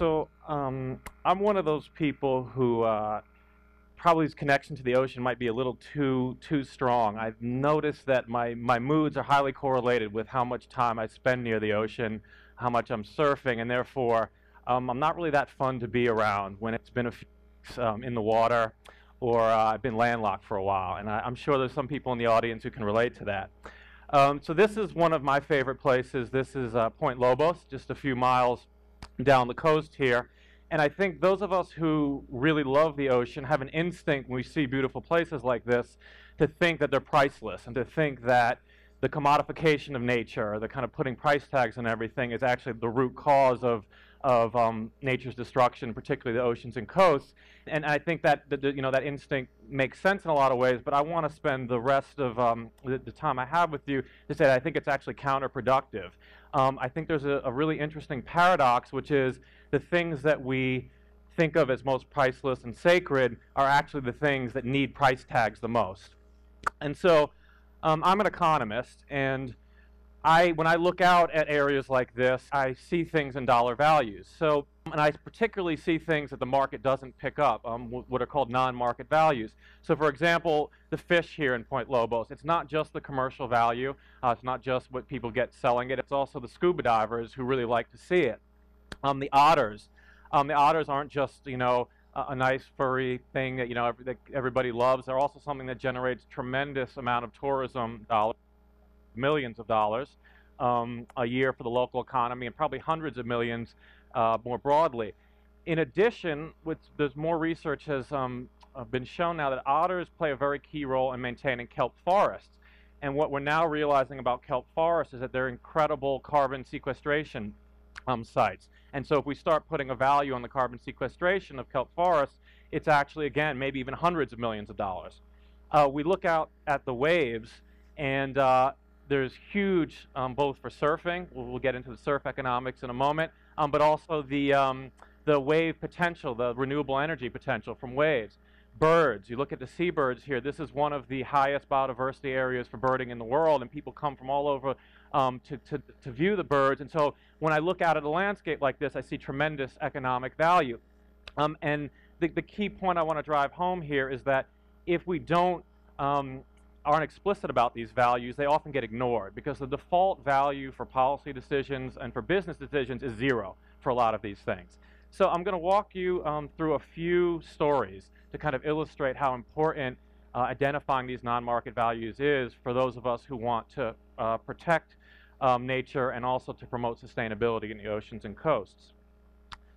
So I'm one of those people who probably his connection to the ocean might be a little too strong. I've noticed that my moods are highly correlated with how much time I spend near the ocean, how much I'm surfing, and therefore I'm not really that fun to be around when it's been a few weeks in the water, or I've been landlocked for a while. And I'm sure there's some people in the audience who can relate to that. So this is one of my favorite places. This is Point Lobos, just a few miles down the coast here. And I think those of us who really love the ocean have an instinct when we see beautiful places like this to think that they're priceless, and to think that the commodification of nature, the kind of putting price tags on everything, is actually the root cause of nature's destruction, particularly the oceans and coasts. And I think that that instinct makes sense in a lot of ways, but I want to spend the rest of the time I have with you to say that I think it's actually counterproductive. I think there's a really interesting paradox, which is the things that we think of as most priceless and sacred are actually the things that need price tags the most. And so I'm an economist, and when I look out at areas like this, I see things in dollar values. So, and I particularly see things that the market doesn't pick up, what are called non-market values. So, for example, the fish here in Point Lobos, it's not just the commercial value, it's not just what people get selling it, it's also the scuba divers who really like to see it. The otters aren't just, a nice furry thing that, that everybody loves. They're also something that generates tremendous amount of tourism dollars, millions of dollars a year for the local economy, and probably hundreds of millions more broadly. In addition, there's more research has been shown now that otters play a very key role in maintaining kelp forests. And what we're now realizing about kelp forests is that they're incredible carbon sequestration sites. And so if we start putting a value on the carbon sequestration of kelp forests, it's actually, again, maybe even hundreds of millions of dollars. We look out at the waves, and there's huge, both for surfing, we'll get into the surf economics in a moment, but also the wave potential, the renewable energy potential from waves. Birds, you look at the seabirds here, this is one of the highest biodiversity areas for birding in the world, and people come from all over to view the birds. And so when I look out at a landscape like this, I see tremendous economic value. And the key point I want to drive home here is that if we don't aren't explicit about these values, they often get ignored, because the default value for policy decisions and for business decisions is zero for a lot of these things. So I'm going to walk you through a few stories to kind of illustrate how important identifying these non-market values is for those of us who want to protect nature and also to promote sustainability in the oceans and coasts.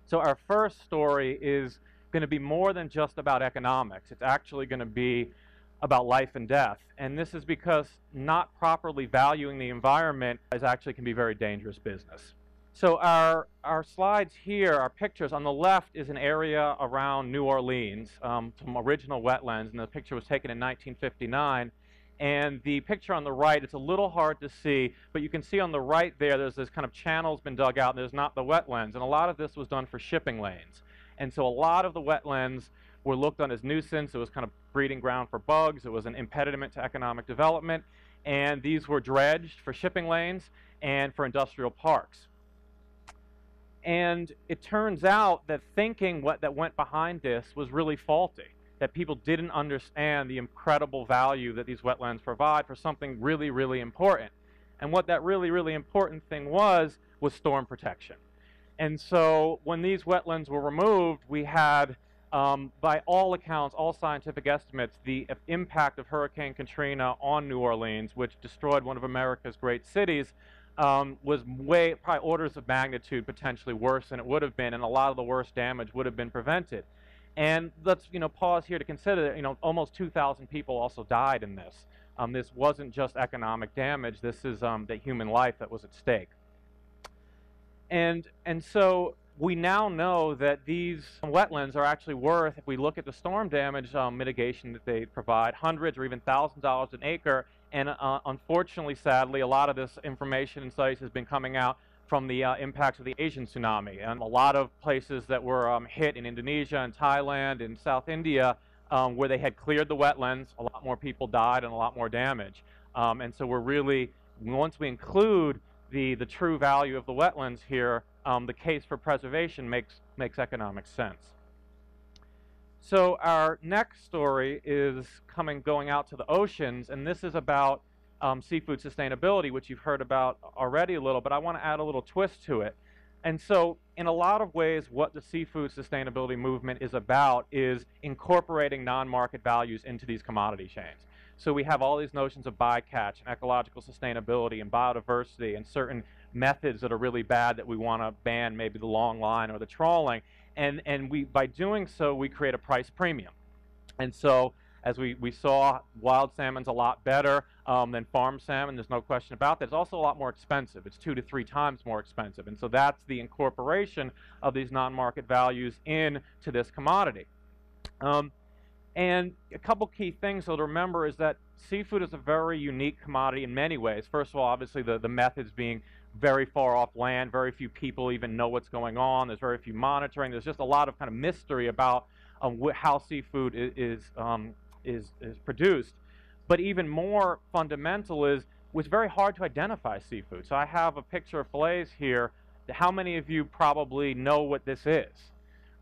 So our first story is going to be more than just about economics. It's actually going to be about life and death. And this is because not properly valuing the environment is actually can be very dangerous business. So our slides here, our pictures, on the left is an area around New Orleans, some original wetlands, and the picture was taken in 1959. And the picture on the right, it's a little hard to see, but you can see on the right there, there's this kind of channel's been dug out, and there's not the wetlands. And a lot of this was done for shipping lanes. And so a lot of the wetlands were looked on as nuisance. It was kind of breeding ground for bugs. It was an impediment to economic development. And these were dredged for shipping lanes and for industrial parks. And it turns out that thinking that went behind this was really faulty, that people didn't understand the incredible value that these wetlands provide for something really, really important. And what that really, really important thing was storm protection. And so when these wetlands were removed, we had, by all accounts, all scientific estimates, the impact of Hurricane Katrina on New Orleans, which destroyed one of America's great cities, was probably orders of magnitude potentially worse than it would have been, and a lot of the worst damage would have been prevented. And let's pause here to consider that almost 2,000 people also died in this. This wasn't just economic damage. This is the human life that was at stake. And so we now know that these wetlands are actually worth, if we look at the storm damage mitigation that they provide, hundreds or even thousands of dollars an acre. And unfortunately, sadly, a lot of this information and studies has been coming out from the impacts of the Asian tsunami. And a lot of places that were hit in Indonesia and Thailand and South India, where they had cleared the wetlands, a lot more people died and a lot more damage. And so we're really, once we include the true value of the wetlands here, the case for preservation makes makes economic sense. So our next story is going out to the oceans, and this is about seafood sustainability, which you've heard about already a little, but I want to add a little twist to it. And so in a lot of ways, what the seafood sustainability movement is about is incorporating non-market values into these commodity chains. So we have all these notions of bycatch and ecological sustainability and biodiversity and certain methods that are really bad that we want to ban, maybe the long line or the trawling. And we, by doing so, we create a price premium. And so as we saw, wild salmon's a lot better than farm salmon. There's no question about that. It's also a lot more expensive. It's 2 to 3 times more expensive. And so that's the incorporation of these non-market values into this commodity. And a couple key things to remember is that seafood is a very unique commodity in many ways. First of all, obviously, the methods being very far off land. Very few people even know what's going on. There's very few monitoring. There's just a lot of kind of mystery about how seafood is produced. But even more fundamental is it's very hard to identify seafood. So I have a picture of fillets here. How many of you probably know what this is?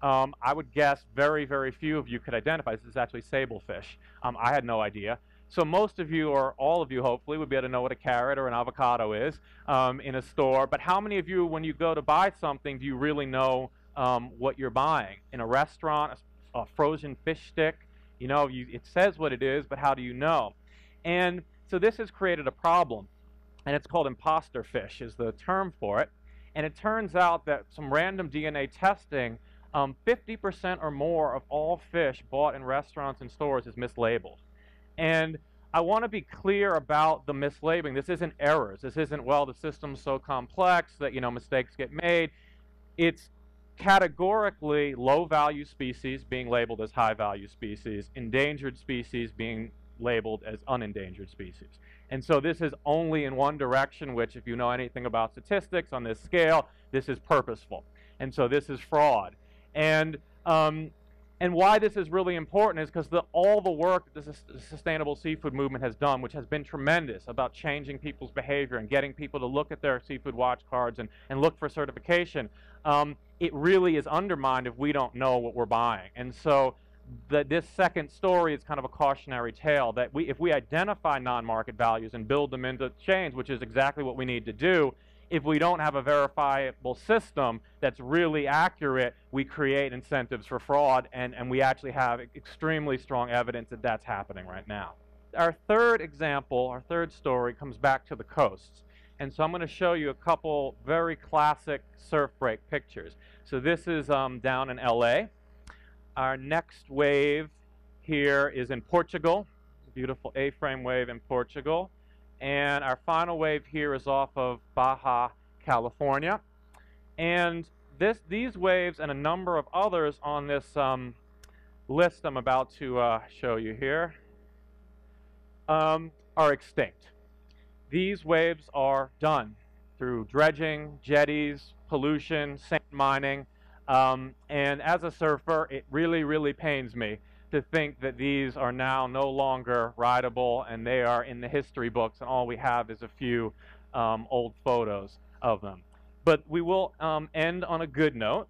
I would guess very, very few of you could identify. This is actually sablefish. I had no idea. So most of you, or all of you hopefully, would be able to know what a carrot or an avocado is in a store. But how many of you, when you go to buy something, do you really know what you're buying? In a restaurant, a frozen fish stick, you know, it says what it is, but how do you know? And so this has created a problem, and it's called imposter fish is the term for it. And it turns out that some random DNA testing, 50% or more of all fish bought in restaurants and stores is mislabeled. And I want to be clear about the mislabeling. This isn't errors. This isn't, well, the system's so complex that, you know, mistakes get made. It's categorically low-value species being labeled as high-value species, endangered species being labeled as unendangered species. And so this is only in one direction, which, if you know anything about statistics on this scale, this is purposeful. And so this is fraud. And why this is really important is because all the work that the sustainable seafood movement has done, which has been tremendous about changing people's behavior and getting people to look at their Seafood Watch cards and look for certification, it really is undermined if we don't know what we're buying. And so this second story is kind of a cautionary tale that if we identify non-market values and build them into chains, which is exactly what we need to do, if we don't have a verifiable system that's really accurate, we create incentives for fraud, and we actually have extremely strong evidence that that's happening right now. Our third example, our third story, comes back to the coasts. And so I'm going to show you a couple very classic surf break pictures. So this is down in LA. Our next wave here is in Portugal, beautiful A-frame wave in Portugal. And our final wave here is off of Baja California. And these waves and a number of others on this list I'm about to show you here are extinct. These waves are done through dredging, jetties, pollution, sand mining. And as a surfer, it really, really pains me to think that these are now no longer rideable and they are in the history books, and all we have is a few old photos of them. But we will end on a good note,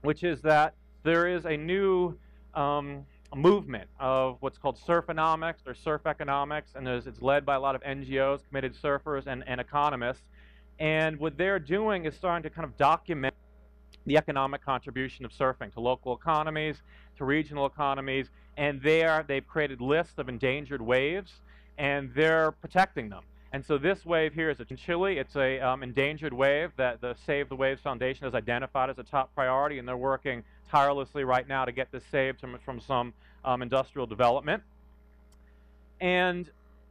which is that there is a new movement of what's called surfonomics or surf economics, and it's led by a lot of NGOs, committed surfers, and economists. And what they're doing is starting to kind of document the economic contribution of surfing to local economies, to regional economies, and they've created lists of endangered waves, and they're protecting them. And so this wave here is in Chile. It's a endangered wave that the Save the Waves Foundation has identified as a top priority, and they're working tirelessly right now to get this saved from some industrial development. And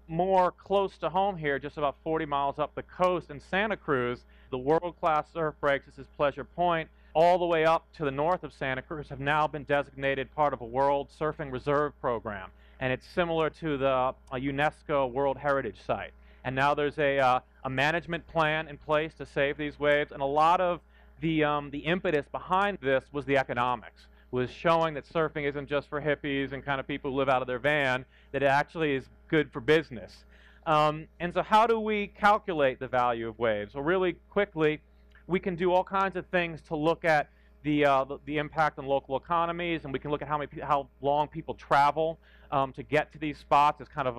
more close to home here, just about 40 miles up the coast in Santa Cruz, the world-class surf breaks, this is Pleasure Point, all the way up to the north of Santa Cruz have now been designated part of a World Surfing Reserve program. And it's similar to the UNESCO World Heritage Site. And now there's a management plan in place to save these waves. And a lot of the impetus behind this was the economics, was showing that surfing isn't just for hippies and kind of people who live out of their van, that it actually is good for business. And so how do we calculate the value of waves? Well, really quickly, we can do all kinds of things to look at the impact on local economies, and we can look at how long people travel to get to these spots as kind of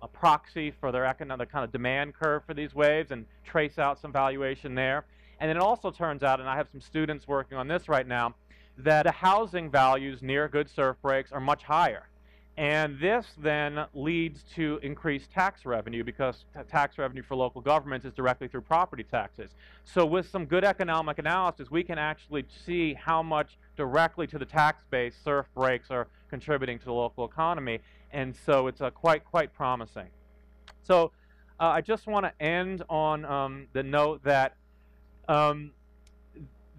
a proxy for their economic kind of demand curve for these waves, and trace out some valuation there. And then it also turns out, and I have some students working on this right now, that the housing values near good surf breaks are much higher. And this then leads to increased tax revenue, because tax revenue for local governments is directly through property taxes. So with some good economic analysis, we can actually see how much directly to the tax base surf breaks are contributing to the local economy. And so it's quite promising. So I just want to end on the note that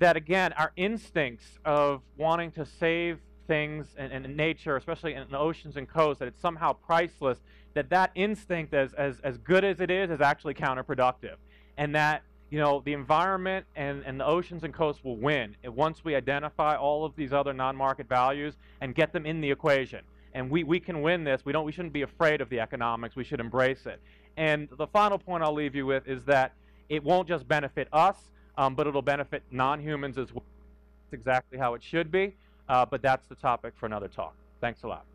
again, our instincts of wanting to save things in nature, especially in the oceans and coasts, that it's somehow priceless, that instinct, as good as it is actually counterproductive. And that, you know, the environment and the oceans and coasts will win once we identify all of these other non-market values and get them in the equation. And we can win this. We shouldn't be afraid of the economics. We should embrace it. And the final point I'll leave you with is that it won't just benefit us, but it'll benefit non-humans as well. That's exactly how it should be, but that's the topic for another talk. Thanks a lot.